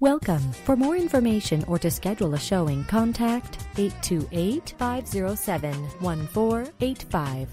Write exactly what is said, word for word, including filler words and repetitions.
Welcome. For more information or to schedule a showing, contact eight two eight, five zero seven, one four eight five.